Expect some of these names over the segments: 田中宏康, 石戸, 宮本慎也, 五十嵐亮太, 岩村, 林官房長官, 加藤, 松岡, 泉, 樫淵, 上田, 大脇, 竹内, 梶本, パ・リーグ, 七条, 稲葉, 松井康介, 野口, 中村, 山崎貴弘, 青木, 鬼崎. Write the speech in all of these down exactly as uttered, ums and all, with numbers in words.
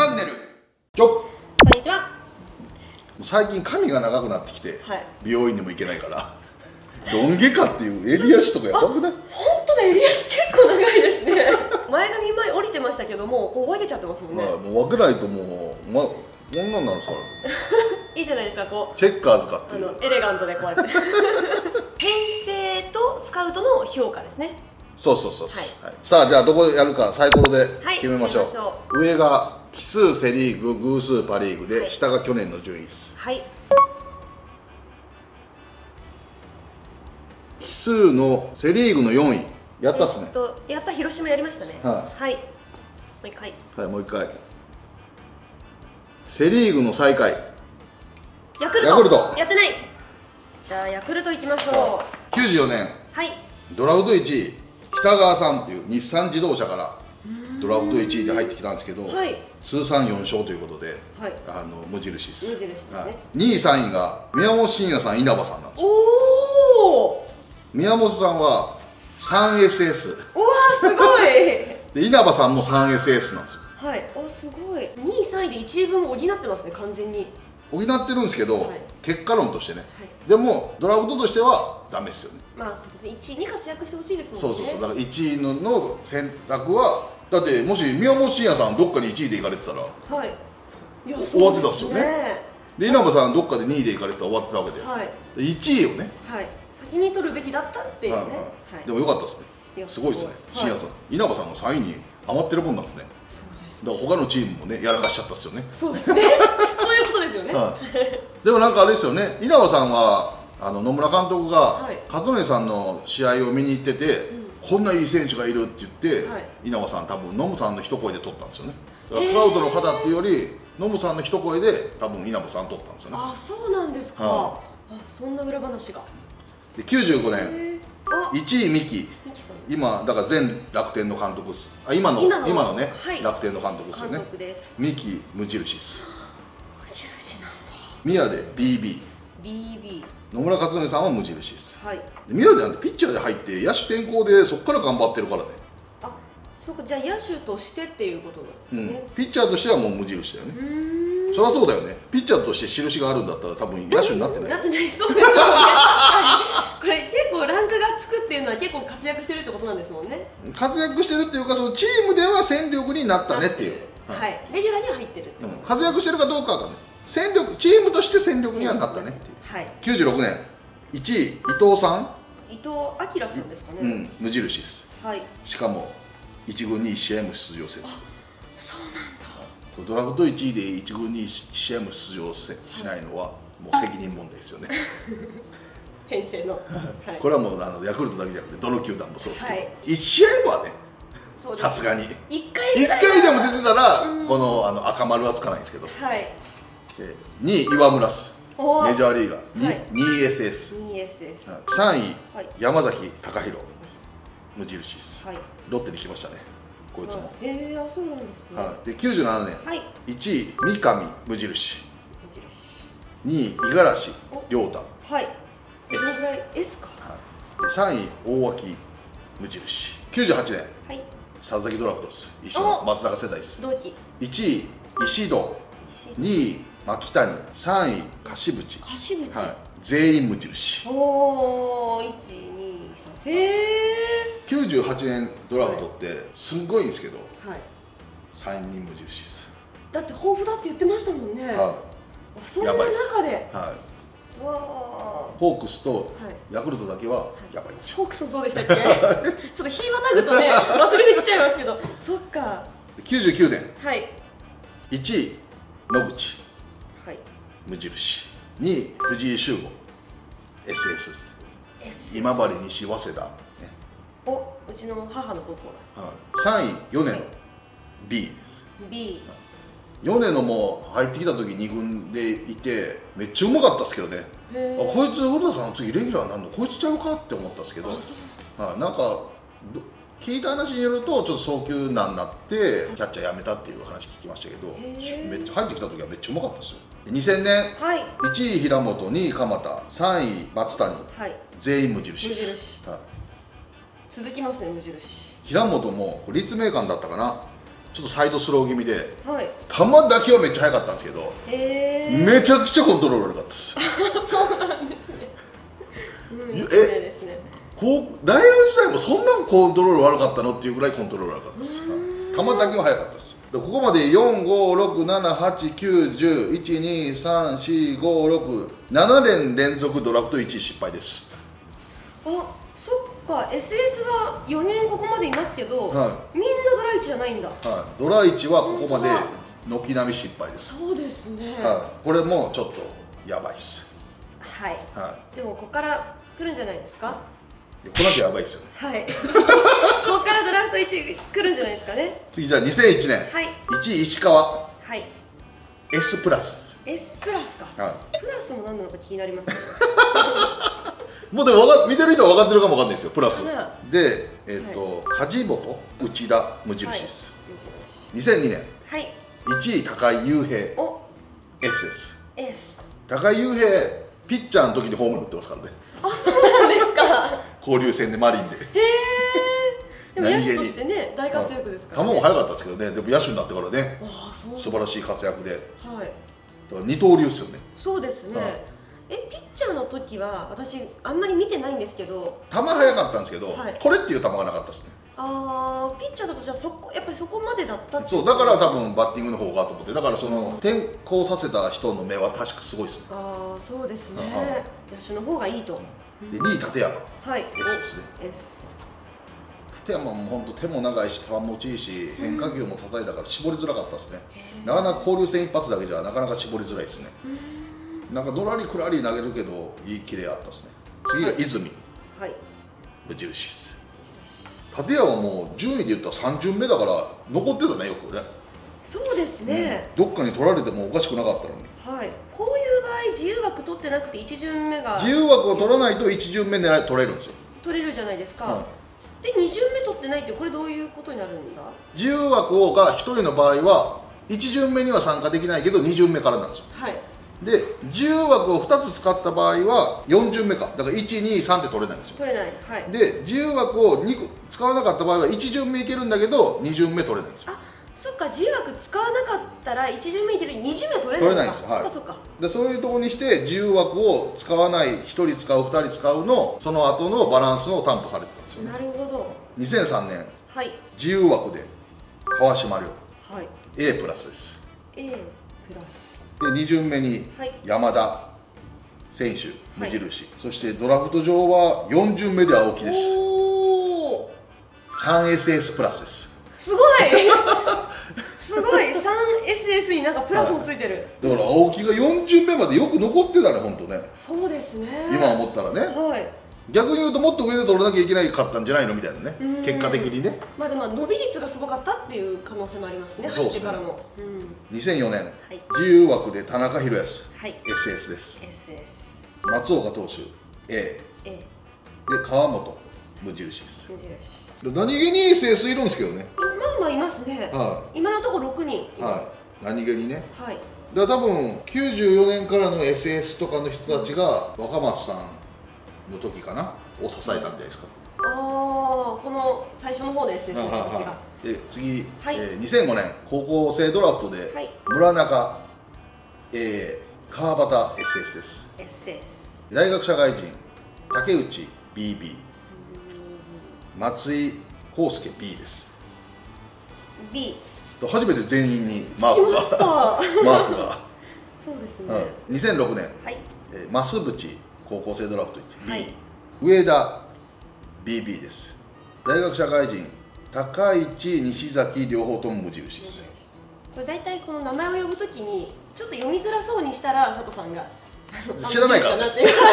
チャンネル。よっ、こんにちは。最近髪が長くなってきて、はい、美容院でも行けないからロン毛かっていう襟足とかやばくない？本当だ、襟足結構長いですね前髪前降りてましたけども、こう分けちゃってますもんね。まあ、もう分けないともう、ま、こんなんなのさいいじゃないですか、こうチェッカーズかっていう、あのエレガントでこうやって編成とスカウトの評価ですね。そうそうそう、はい、さあじゃあどこやるかサイコロで決めましょう、はい、上が奇数セ・リーグ、偶数パ・リーグで、はい、下が去年の順位です。はい、奇数のセ・リーグのよんい、やったっすね、えっと、やった、広島やりましたね。はい、はい、もう一回、はい、もう一回セ・リーグの最下位、ヤクルト、ヤクルトやってない。じゃあヤクルトいきましょう。きゅうじゅうよねん、はい、ドラフトいちい、北川さんっていう日産自動車からドラフトいちいで入ってきたんですけど、はい、通算よんしょうということで、はい、あの無印です。無印ですね。はい、にいさんいが宮本慎也さん、稲葉さんなんですよ。お宮本さんは スリーエスエス、 おわすごいで稲葉さんも スリーエスエス なんですよ。はい、おすごい。にいさんいでいちいぶん補ってますね、完全に補ってるんですけど、はい、結果論としてね、はい、でもドラフトとしてはダメですよね。まあそうですね、いちいに活躍してほしいですもんね。そうそうそう、だからいちい の, の選択はだって、もし宮本慎也さんどっかにいちいで行かれてたら、はい、いや終わってたんですよね。で稲葉さんどっかでにいで行かれてたら終わってたわけじゃないですか。はい、いちいをね、はい、先に取るべきだったっていうね。でもよかったですね、すごいですね、慎也さん。稲葉さんがさんいに余ってるもんなんですね。そうです。だから他のチームもね、やらかしちゃったですよね。そうですね、そういうことですよね。でもなんかあれですよね、稲葉さんはあの野村監督が勝宗さんの試合を見に行ってて、こんないい選手がいるって言って、はい、稲葉さん多分ノムさんの一声で取ったんですよね。だからスカウトの方っていうよりノムさんの一声で多分稲葉さん取ったんですよね。あ、そうなんですか。はあ、あ、そんな裏話が。できゅうじゅうごねんいちい三木、今だから前楽天の監督です。あ、今の今の、今のね、はい、楽天の監督ですよね。三木無印です。無印なんだ。宮で ビービー、 ビービー、 野村克典さんは無印です。はい、宮でなんてピッチャーで入って野手転向でそこから頑張ってるからね。あ、そうか、じゃあ野手としてっていうことなんですね、うん、ピッチャーとしてはもう無印だよね。そりゃそうだよね、ピッチャーとして印があるんだったら多分野手になってないなってない。そうですよねこれ結構ランクがつくっていうのは結構活躍してるってことなんですもんね。活躍してるっていうか、そのチームでは戦力になったねっていう、はい、レギュラーには入ってるって、うん、活躍してるかどうかがね、戦力、チームとして戦力にはなったねっていう。はい、きゅうじゅうろくねんいちい伊藤さん、伊藤明さんですかね、うん、無印です。はい、しかもいちぐんにいちしあいも出場せず。そうなんだ。ドラフトいちいでいちぐんにいちしあいも出場せしないのはもう責任問題ですよね編成の、はい、これはもうあのヤクルトだけじゃなくてどの球団もそうですけど、はい、いちしあいごはね、さすがにいっかいでも出てたらこのあの赤丸はつかないんですけど、はい、えー、にい岩村す、メジャーリーガー にエスエス、さんい山崎貴弘、無印です。ロッテに来ましたね、こいつも。へえ、あ、そうなんですね。できゅうじゅうななねんいちい三上無印、にい五十嵐亮太、はい、どのぐらい S か、さんい大脇無印。きゅうじゅうはちねん佐々木ドラフトです、一緒の松坂世代です。いちい石戸、にい牧谷、さんい樫淵、樫淵、はい、全員無印。おお、いちにさん、へえ。きゅうじゅうはちねんドラフトってすごいんですけど、はい、さんにん無印です。だって豊富だって言ってましたもんね。はい、そんな中で、はい、わ、ホークスとヤクルトだけはやばいです。ホークスもそうでしたっけちょっと日またぐとね忘れてきちゃいますけどそっか。きゅうじゅうきゅうねんいちい野口無印、にい藤井秀吾 エスエス、 今治西早稲田、ね、お、うちの母の高校だ。はい、さんい米野 ビー です。 ビー、 米野も入ってきた時にぐんでいてめっちゃうまかったですけどね。あ、こいつ古田さんの次レギュラーになるのこいつちゃうかって思ったんですけど、あ、なんか聞いた話によるとちょっと早急難になってキャッチャーやめたっていう話聞きましたけど、めっちゃ入ってきた時はめっちゃうまかったですよ。にせんねん、はい、いちい平本、にい鎌田、さんい松谷、はい、全員無印です。無印、はい、続きますね、無印。平本も立命館だったかな、ちょっとサイドスロー気味で、はい、球だけはめっちゃ速かったんですけど、めちゃくちゃコントロール悪かったです。そうなんですね。うん、え、こう大学時代もそんなコントロール悪かったのっていうぐらいコントロール悪かったです。球だけは速かったです。でここまでよんごろくななはちきゅういちにさんしごろくなな連連続ドラフトいちい失敗です。あ、そっか。 エスエス はよねんここまでいますけど、はい、みんなドラいちじゃないんだ。はい、ドラいちはここまで軒並み失敗です。そうですね、はい、これもちょっとやばいです。はい、はい、でもここから来るんじゃないですか。いや、この後やばいですよね。はい。ここからドラフトいち来るんじゃないですかね。次じゃあにせんいちねん。はい。いちい石川。はい。S プラス。S プラスか。はい。プラスも何なのか気になりますね。もうでもわか見てる人は分かってるかもわかんないですよ。プラス。で、えっと梶本内田無印です。にせんにねん。はい。いちい高井雄平。お。S です。S。高井雄平ピッチャーの時にホームラン打ってますからね。あ、そうなんですか。交流戦でマリンで。へえ。でも野手としてね、大活躍ですからね。球も速かったですけどね、でも野手になってからね。素晴らしい活躍で。はい。二刀流ですよね。そうですね。え、ピッチャーの時は、私あんまり見てないんですけど。球速かったんですけど、これっていう球がなかったですね。ああ、ピッチャーだとじゃあそこ、やっぱりそこまでだった。そう、だから多分バッティングの方がと思って、だからその転向させた人の目は確かすごいですね。ああ、そうですね。野手の方がいいと。でにい立山、はい、S ですね。S 立山も本当手も長いし球もいいし変化球も叩いたから絞りづらかったですね。なかなか交流戦一発だけじゃなかなか絞りづらいですね。なんかドラリクラリ投げるけどいいキレあったですね。次が泉、はい、無印です。立山も順位で言ったらさんじゅんめだから残ってたね、よくね。そうですね、うん、どっかに取られてもおかしくなかったのに、はい、こういう場合自由枠取ってなくていち巡目が自由枠を取らないといち巡目狙い取れるんですよ。取れるじゃないですか、はい、でに巡目取ってないってこれどういうことになるんだ。自由枠がひとりの場合はいち巡目には参加できないけどに巡目からなんですよ、はい、で自由枠をふたつ使った場合はよん巡目か、だからいちにさんって取れないんですよ。取れない、はい、で自由枠をにこ使わなかった場合はいち巡目いけるんだけどに巡目取れないんですよ。そっか、自由枠使わなかったらいち巡目いけるに巡目は取れないんですか。取れないんですよ。はい、でそういうところにして自由枠を使わないひとり使うふたり使うのその後のバランスを担保されてたんですよね。なるほど。にせんさんねん、はい、自由枠で川島亮、はい、A プラスです。 A プラスでに巡目に山田選手、はい、無印、はい、そしてドラフト上はよん巡目で青木です。おお さんエスエス プラスです。すごいすごい さんエスエス になんかプラスもついてる、はい、だから青木がよん巡目までよく残ってたね、本当ね。そうですね、今思ったらね、はい、逆に言うともっと上で取らなきゃいけないかったんじゃないのみたいなね、結果的にね。まあでも伸び率がすごかったっていう可能性もありますね、そうですね、入ってからの、うん、にせんよねん、はい、自由枠で田中宏康、はい、エスエス です。 エスエス 松岡投手 A, A で川本無印です。無印何気に エスエス いるんですけどね。まあまあいますね、はい、今のところろくにんいます。はい、何気にね、はい、だから多分きゅうじゅうよねんからの エスエス とかの人たちが若松さんの時かなを支えたんじゃないですか。ああ、この最初の方で エスエス の人たちが。で次、はい、えー、にせんごねん高校生ドラフトで、はい、村中 A 川端 エスエス です。 エスエス 大学社会人竹内 ビービー、松井康介 B です。 B と初めて全員にマークがマークがそうですね、うん、にせんろくねん、はい、えー、増渕高校生ドラフトいち、はい、B 上田 ビービー です。大学社会人高市西崎両方とも無印です。これ大体この名前を呼ぶときにちょっと読みづらそうにしたら佐藤さんが知らないから、ね、そこでなんとな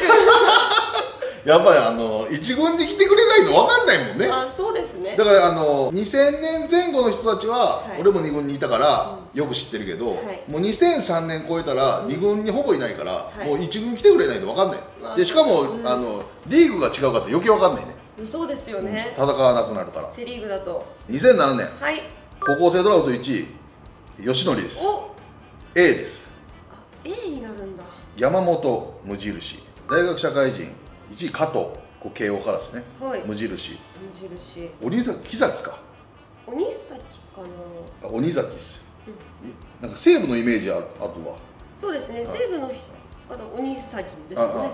くやっぱりあの一軍で来てくれないと分かんないもんね。あ、そうですね。だからあのにせんねんぜん後の人たちは、はい、俺もに軍にいたからよく知ってるけど、はい、もうにせんさんねん超えたらに軍にほぼいないから、はい、もういち軍来てくれないと分かんない、はい、でしかも、うん、あのリーグが違うからって余計分かんないね。そうですよね、戦わなくなるから。セ・リーグだとにせんななねん、はい、高校生ドラフトいちい吉典です。お A です。あ、 A になるんだ。山本無印、大学社会人いちい加藤、こう慶応からですね、はい、無印、無印、鬼崎木崎か鬼崎かな。あ、鬼崎っす。うん、なんか西武のイメージある、あとは。そうですね、西武の方、鬼崎ですよね。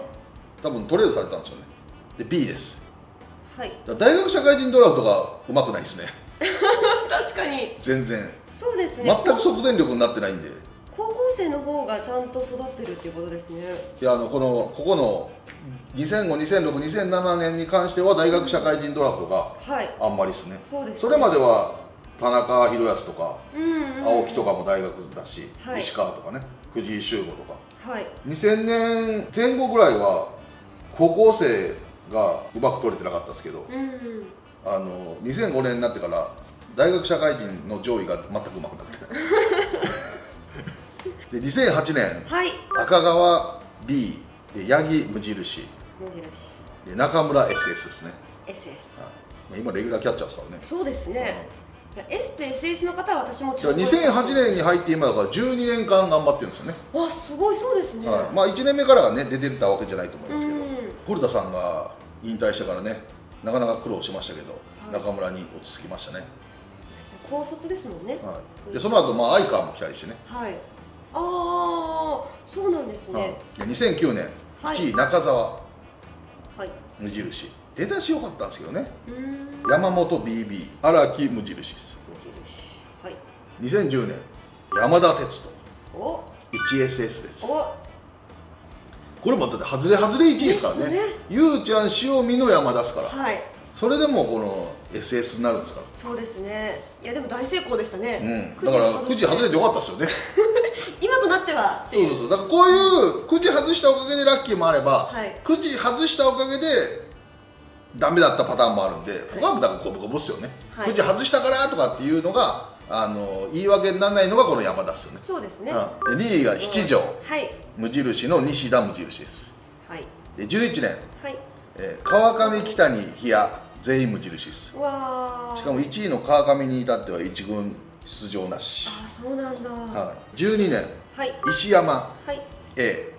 多分トレードされたんですよね。で、B です。はい。だから大学社会人ドラフトがうまくないですね。確かに。全然。そうですね。全く即戦力になってないんで。高校生の方がちゃんと育ってるっていうことですね。いや、あの、この、ここのにせんご、にせんろく、にせんななねんに関しては大学社会人ドラフトがあんまりですね。はい、そうですね。それまでは田中宏康とか青木とかも大学だし、はい、石川とかね、藤井秀吾とか、はい、にせんねんぜん後ぐらいは高校生がうまく取れてなかったですけど、うん、うん、あのにせんごねんになってから大学社会人の上位が全くうまくなってない。でにせんはちねん、はい、赤川 B で八木無印、無印で中村 エスエス ですね。 エスエス、はい、今レギュラーキャッチャーですからね。そうですね、うん、いや S と エスエス の方は私もちょっとにせんはちねんに入って今だからじゅうにねんかん頑張ってるんですよね。わ、すごい。そうですね、はい、まあいちねんめからがね出てたわけじゃないと思いますけど、古田さんが引退してからねなかなか苦労しましたけど、はい、中村に落ち着きましたね。高卒ですもんね、はい、でその後まあ相川も来たりしてね、はい、ああ、そうなんですね。にせんきゅうねん、いちい中澤、無印。出だし良かったんですけどね。山本 ビービー、荒木無印です。無印。はい。にせんじゅうねん、山田哲人。いちエスエス です。これもだって外れ外れいちいですからね。ゆうちゃん、塩見の山田ですから。はい。それでもこの エスエス になるんですから。そうですね。いやでも大成功でしたね。うん。だからくじ外れてよかったですよね。今となっては。そうそうそう。だからこういうくじ外したおかげでラッキーもあれば、はい、くじ外したおかげでダメだったパターンもあるんで、ここはもうだからこぶこぶっすよね。はい、くじ外したからとかっていうのがあの言い訳にならないのがこの山田ですよね。そうですね。うん、にいが七条、はい、無印の西田無印です。はい。でじゅういちねん、はい、えー、川上、北に日谷全員無印です。わあ。しかもいちいの川上に至ってはいち軍出場なし。あ、そうなんだ。はい。じゅうにねん、はい、石山、はい、A、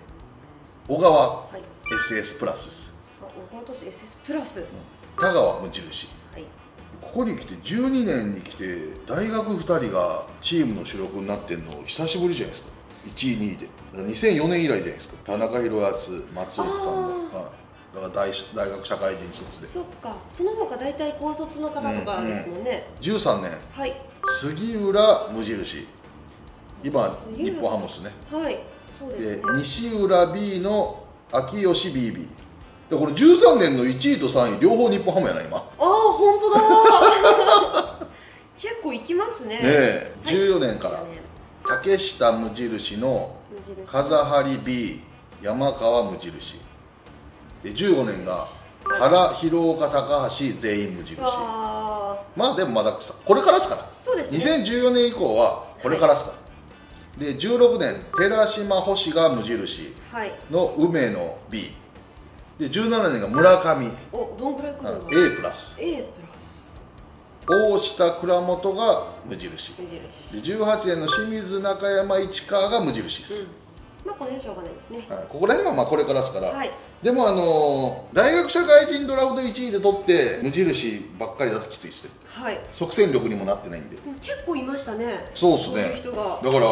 小川、はい、エスエス プラスです。あ、小川投手 エスエス プラス。うん、田川無印。はい。ここに来てじゅうにねんに来て大学ふたりがチームの主力になってんの久しぶりじゃないですか。いちいにいで。にせんよねん以来じゃないですか。田中宏康、松岡さんの。はい。だから 大, 大学社会人卒で、そっか、その他大体高卒の方とかですもんね。うん、うん、じゅうさんねん、はい、杉浦無印、今日本ハムですね。はい、そうですね。で西浦 B の秋吉 ビービー で、これじゅうさんねんのいちいとさんい両方日本ハムやな今。ああ、本当だ。結構いきますね。ねえ、はい、じゅうよねんから竹下無印の風張 B、 山川無印でじゅうごねんが原、広岡、高橋全員無印。まあでもまだこれからですから。そうですね、にせんじゅうよねん以降はこれからですから。でじゅうろくねん寺島星が無印の梅の B でじゅうななねんが村上 A プラス、大下倉本が無印でじゅうはちねんの清水中山市川が無印です。まあこの辺しょうがないですね。ここら辺はまあこれからですから。でもあの大学社会人ドラフトいちいで取って無印ばっかりだときついですね。はい。即戦力にもなってないんで。結構いましたね。そうですね。だから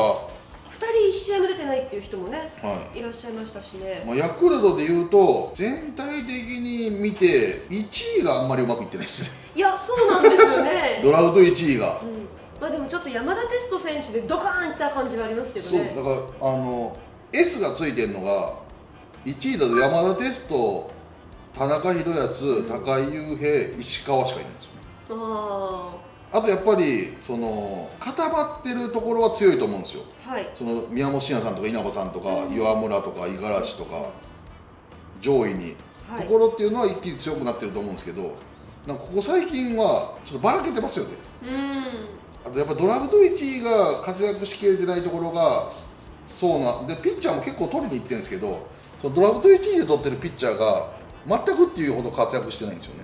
ふたりいち試合も出てないっていう人もね、いらっしゃいましたしね。ヤクルトでいうと全体的に見ていちいがあんまりうまくいってないですね。いや、そうなんですよね。ドラフトいちいが。まあでもちょっと山田哲人選手でドカーンきた感じはありますけどね。そうだからあの。S がついてるのがいちいだと山田哲人、田中宏康、高井雄平、石川しかいないんですよね。あー、あとやっぱりその固まってるところは強いと思うんですよ、はい、その宮本慎也さんとか稲葉さんとか、うん、岩村とか五十嵐とか上位に、はい、ところっていうのは一気に強くなってると思うんですけど、なんかここ最近はちょっとばらけてますよね。うん、あとやっぱドラフトいちいが活躍しきれてないところがそうなで、ピッチャーも結構取りに行ってるんですけど、そのドラフトいちいで取ってるピッチャーが全くっていうほど活躍してないんですよね。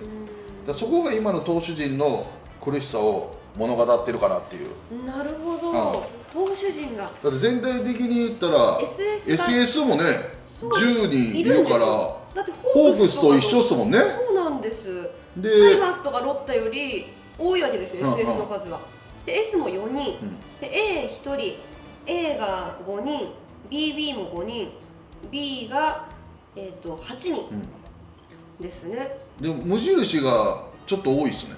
だそこが今の投手陣の苦しさを物語ってるかなっていう。なるほど、投手陣がだって全体的に言ったら エスエス もねじゅうにんいるから、ホークスと一緒ですもんね。そうなんです。タイガースとかロッテより多いわけですよ、エスエス の数は。で S もよにん、で エーひとり、A がごにん、ビービー もごにん、B が、えー、とはちにんですね。でも無印がちょっと多いですね。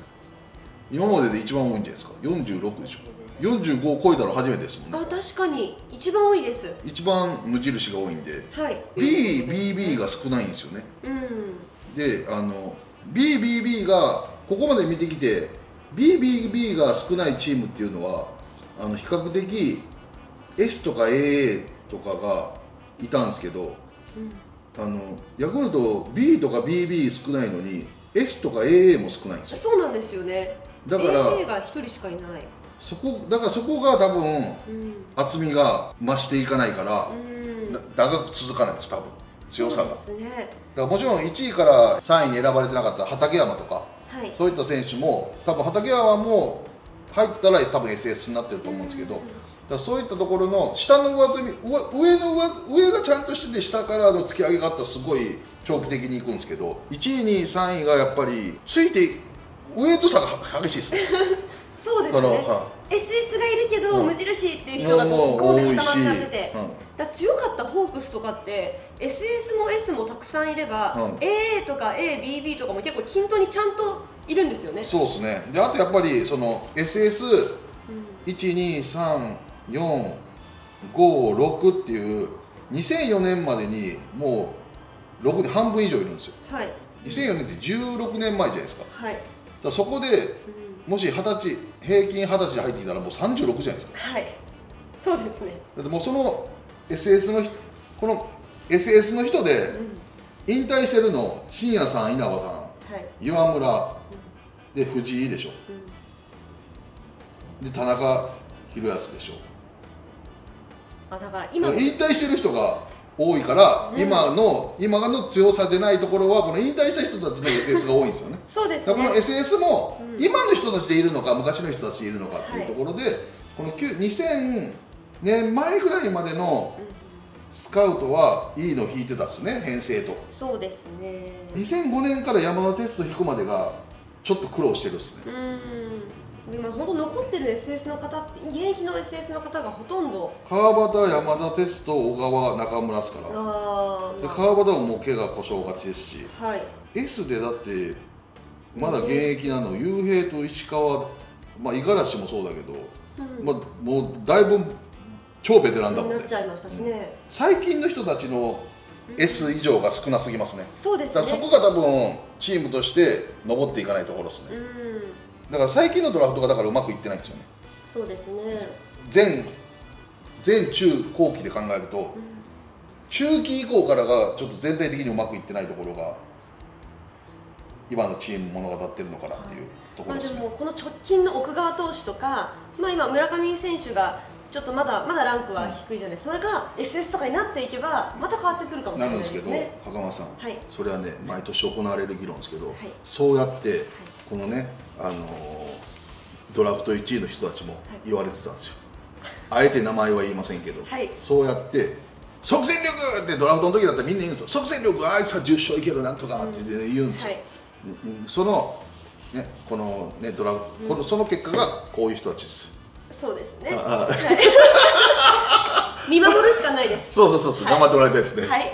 今までで一番多いんじゃないですか。よんじゅうろくでしょ。よんじゅうごを超えたの初めてですもんね。あ、確かに一番多いです。一番無印が多いんで、はい、 ビービービー が少ないんですよね。うん、であの ビービービー がここまで見てきて ビービービー が少ないチームっていうのはあの比較的 S とか エーエー とかがいたんですけど、うん、あのヤクルト ビー とか ビービー 少ないのに S とか エーエー も少ないんですよ。そうなんですよね。だから エーエー がひとりしかいない。そこだからそこが多分、うん、厚みが増していかないから、うん、長く続かないです多分強さが。そうですね。だからもちろんいちいからさんいに選ばれてなかった畠山とか、はい、そういった選手も多分畠山も入ってたら多分 エスエス になってると思うんですけど、うん、だからそういったところの下の上積み 上, 上の上上がちゃんとしてて下からの突き上げがあったらすごい長期的にいくんですけど、いちいにさんいがやっぱりついて上と差が激しいですね。そうですね。 エスエス がいるけど無印っていう人がこうで固まっちゃってて、だ強かったホークスとかって エスエス も エス もたくさんいれば エーエー とか エービービー とかも結構均等にちゃんといるんですよね。そうですね。であとやっぱりその エスエスいちにさんよんごろく っていうにせんよねんまでにもうろくねん半分以上いるんですよ。はい。にせんよねんってじゅうろくねんまえじゃないですか。はい。だそこで、うんもしはたち平均はたちで入ってきたらもうさんじゅうろくじゃないですか。はい、そうですね。だってもうその エスエス のこの エスエス の人で引退してるの信也さん、稲葉さん、はい、岩村、うん、で藤井でしょ、うん、で田中裕康でしょ。あ、だから今引退してる人が多いから、ね、今の今の強さでないところはこの引退した人たちの エスエス が多いんですよね。そうですね。だからこの エスエス も今の人たちでいるのか、うん、昔の人たちでいるのかっていうところで、はい、このにせんねんまえぐらいまでのスカウトはいいの引いてたんですね、編成と。そうですね。にせんごねんから山田哲人引くまでがちょっと苦労してるっすね。うん、今ほんと残ってる エスエス の方、現役の エスエス の方がほとんど川端、山田哲人、小川、中村ですから。あ、まあ、で川端ももう怪我故障がちですし、はい、S でだってまだ現役なの、雄平と石川、まあ、五十嵐もそうだけど、うん、まあ、もうだいぶ超ベテランだもんね。なっちゃいましたしね、うん、最近の人たちの S 以上が少なすぎますね。そうですね。だからそこが多分チームとして上っていかないところですね。うん、だから最近のドラフトがだからうまくいってないんですよね。そうですね。全全中後期で考えると、うん、中期以降からがちょっと全体的にうまくいってないところが今のチーム物語ってるのかなっていうところですね。まあでもこの直近の奥川投手とか、まあ、今、村上選手がちょっとまだまだランクは低いじゃない、うん、それが エスエス とかになっていけばまた変わってくるかもしれないですね。なるんですけど、袴田さん、はい、それはね毎年行われる議論ですけど、はい、そうやってこのね、あのー、ドラフトいちいの人たちも言われてたんですよ、はい、あえて名前は言いませんけど、はい、そうやって。即戦力ってドラフトの時だったらみんな言うんですよ。即戦力、あいつはじゅっしょういけるなんとかって言うんですよ。うん、はい、そのねこのねドラこのその結果がこういう人たちです。そうですね。見守るしかないです。そうそうそうそう、頑張ってもらいたいですね。はい。